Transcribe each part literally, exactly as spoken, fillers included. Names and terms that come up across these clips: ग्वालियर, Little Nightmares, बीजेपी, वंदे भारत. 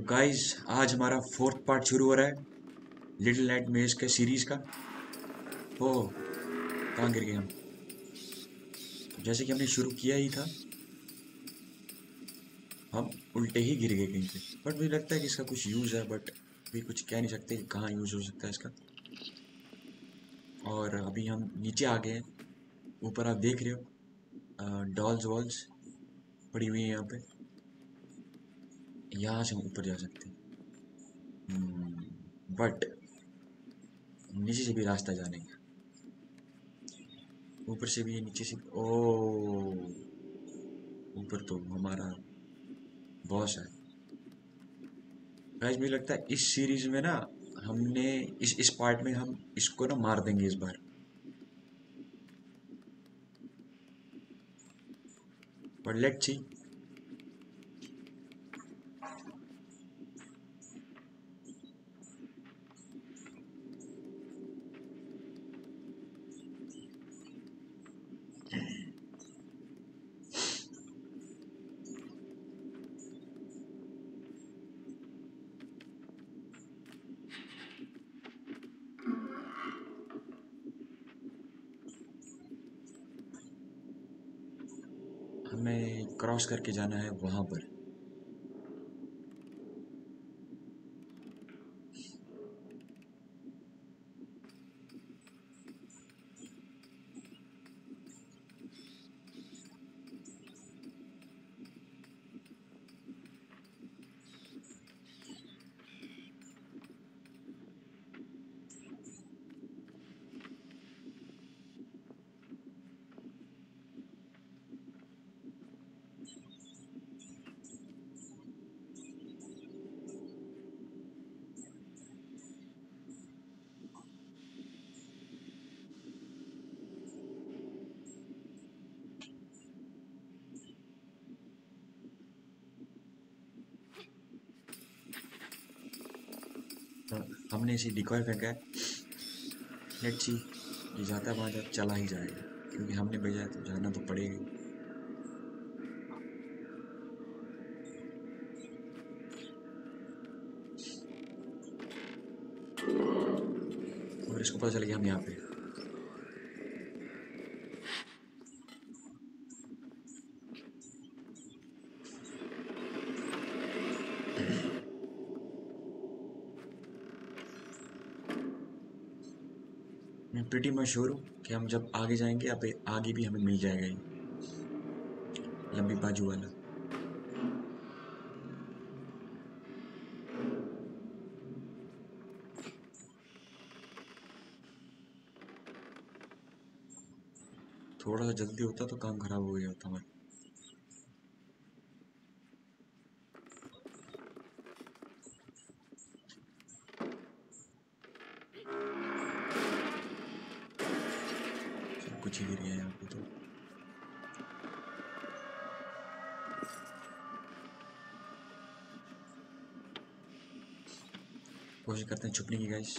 तो गाइज आज हमारा फोर्थ पार्ट शुरू हो रहा है लिटिल नाइटमेयर्स के सीरीज़ का। ओ कहाँ गिर गए हम? तो जैसे कि हमने शुरू किया ही था, हम उल्टे ही गिर गए कहीं पे। बट मुझे लगता है कि इसका कुछ यूज़ है, बट भी कुछ कह नहीं सकते कि कहाँ यूज़ हो सकता है इसका। और अभी हम नीचे आ गए हैं, ऊपर आप देख रहे हो डॉल्स वॉल्स पड़ी हुई है यहाँ पे। यहाँ से हम ऊपर जा सकते हैं, बट नीचे से भी रास्ता जाने का, ऊपर से भी नीचे से। ओ ऊपर तो हमारा बॉस है। गाइस मुझे लगता है इस सीरीज में ना हमने इस इस पार्ट में हम इसको ना मार देंगे इस बार, बट लेट्स सी। हमें क्रॉस करके जाना है वहां पर। हमने इसी डिकॉय फेंका है, लेट्स सी ये जाता वहाँ जा चला ही जाएगा, क्योंकि हमने भेजा है तो जाना तो पड़ेगा। और इसको पता चल गया हम यहाँ पे। मैं प्रीटी मशहूर हूँ कि हम जब आगे जाएंगे अब आगे भी हमें मिल जाएगा ये लंबी बाजू वाला। थोड़ा सा जल्दी होता तो काम खराब हो गया होता हमारा। कुछ ही गिर गया यहाँ पे तो। कोशिश करते हैं छुपने की गाइस,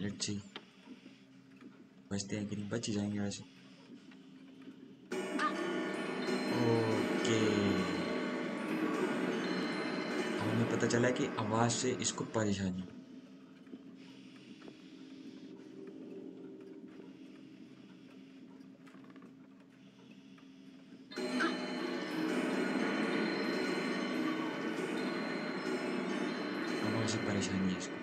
लेट्स सी बचते हैं कि नहीं। बच ही जाएंगे वैसे। ओके हमें पता चला कि आवाज से इसको परेशानी। परेशानी है इसको।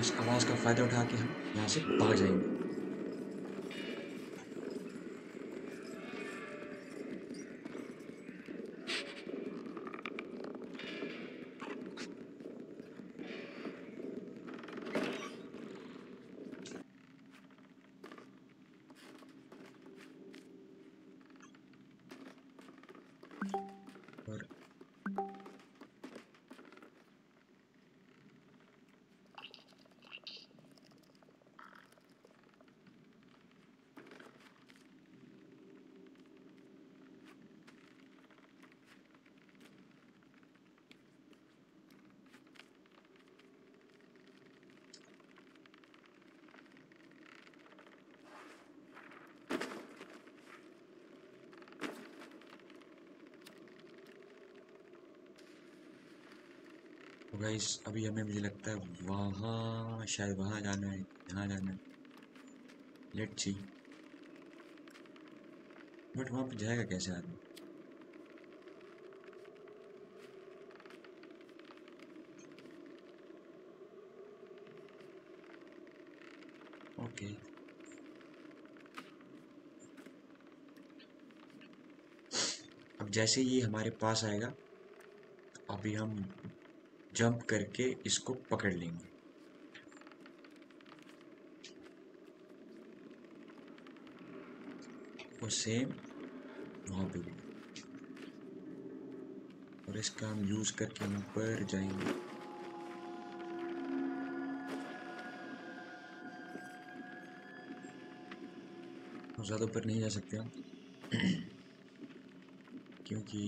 इस आवाज़ का फ़ायदा उठा के हम यहाँ से भाग जाएंगे। गाइस अभी हमें मुझे लगता है वहाँ शायद वहाँ जाना है, यहाँ जाना है, लेट्स सी। बट वहाँ पर जाएगा कैसे आदमी? ओके अब जैसे ये हमारे पास आएगा अभी हम जंप करके इसको पकड़ लेंगे। और सेम वहाँ पे भी, और इसका हम यूज करके हम ऊपर जाएंगे। और ज़्यादा ऊपर नहीं जा सकते हम क्योंकि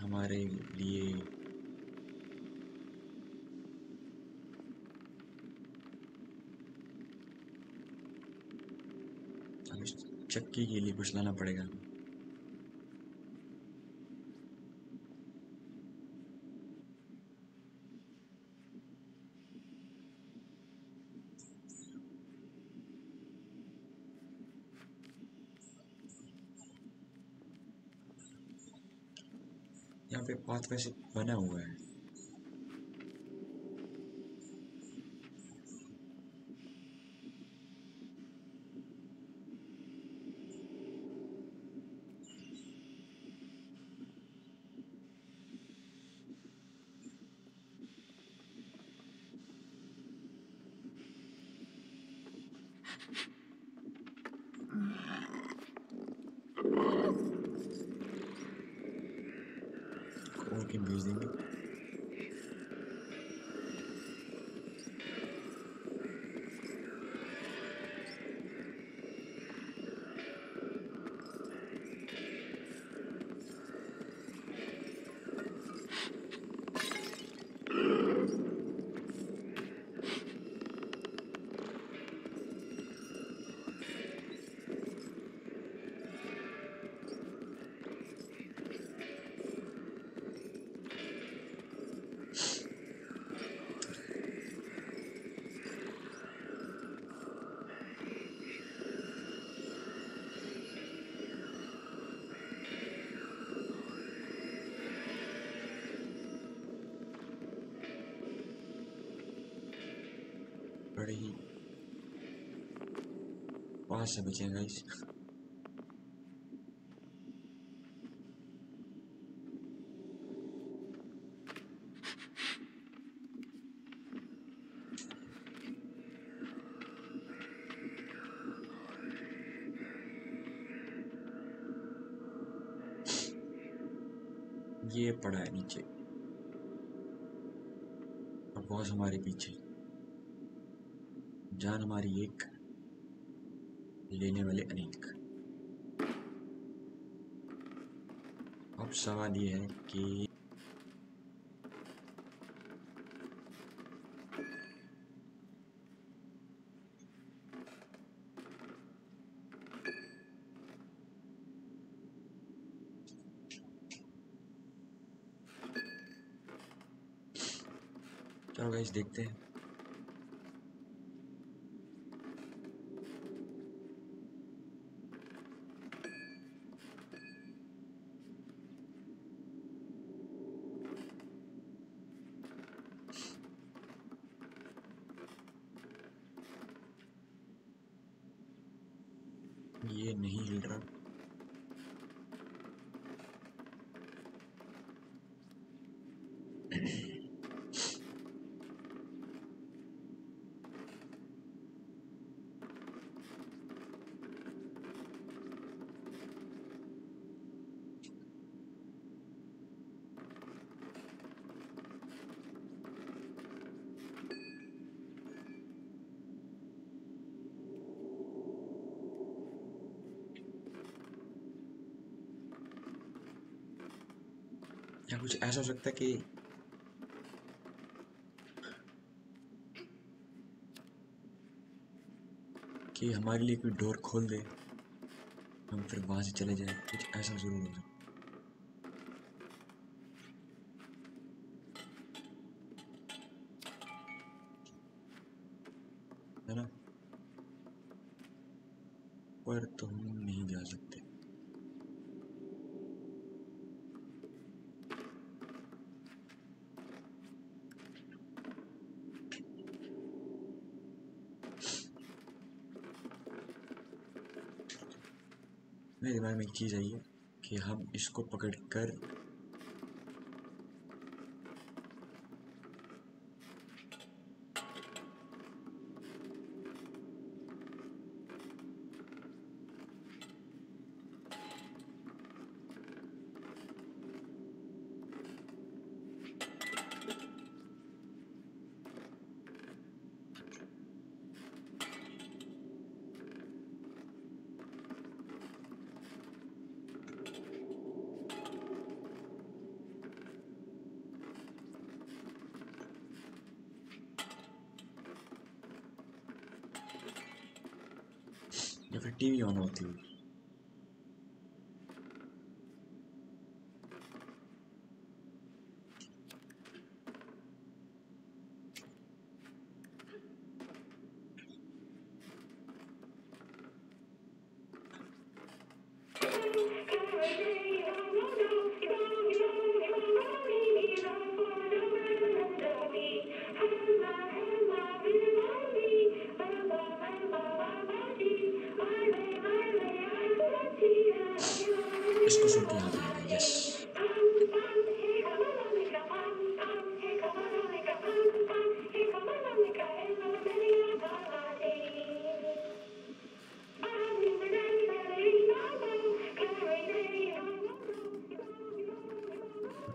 हमारे लिए चक्की के लिए कुछ लाना पड़ेगा। यहाँ पे पाथ वैसे बना हुआ है, भेज देंगे। बड़े ही पास से बचेगा इस ये पड़ा है नीचे और बॉस हमारे पीछे, जान हमारी एक, लेने वाले अनेक। अब सवाल ये है कि चलो गाइस देखते हैं। ये नहीं हिल रहा, या कुछ ऐसा हो सकता है कि कि हमारे लिए कोई डोर खोल दे, हम फिर वहाँ से चले जाएं, कुछ ऐसा जरूर हो सकता है। ऊपर तो हम नहीं जा सकते। मेरे दिमाग में एक चीज़ आई है कि हम इसको पकड़कर या फिर टीवी ऑन होती हुई।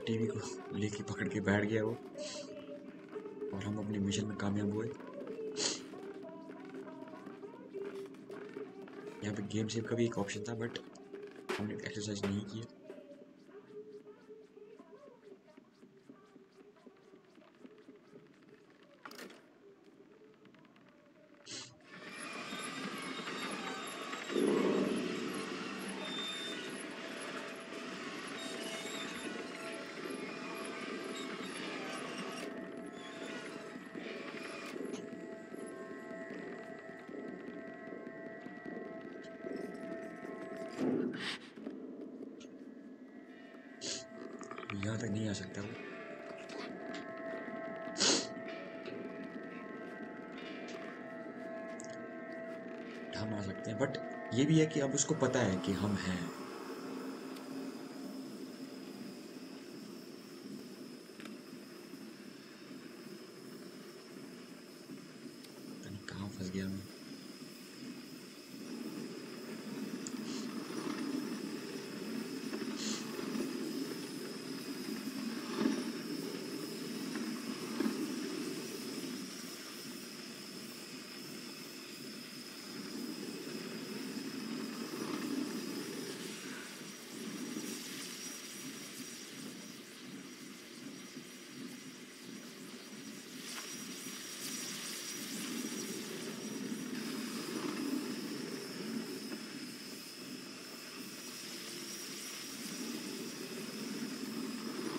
टीवी को लेके पकड़ के बैठ गया वो, और हम अपने मिशन में कामयाब हुए। यहाँ पे गेम सेव का भी एक ऑप्शन था बट हमने एक्सरसाइज नहीं किया। यहाँ तक नहीं आ सकता हूँ। हम आ सकते हैं बट ये भी है कि अब उसको पता है कि हम हैं। कहाँ फंस गया मैं?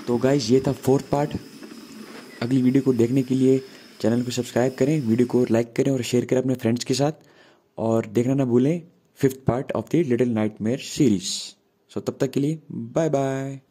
तो गाइज ये था फोर्थ पार्ट। अगली वीडियो को देखने के लिए चैनल को सब्सक्राइब करें, वीडियो को लाइक करें और शेयर करें अपने फ्रेंड्स के साथ। और देखना ना भूलें fifth part of the little nightmare series. So तब तक के लिए बाय बाय।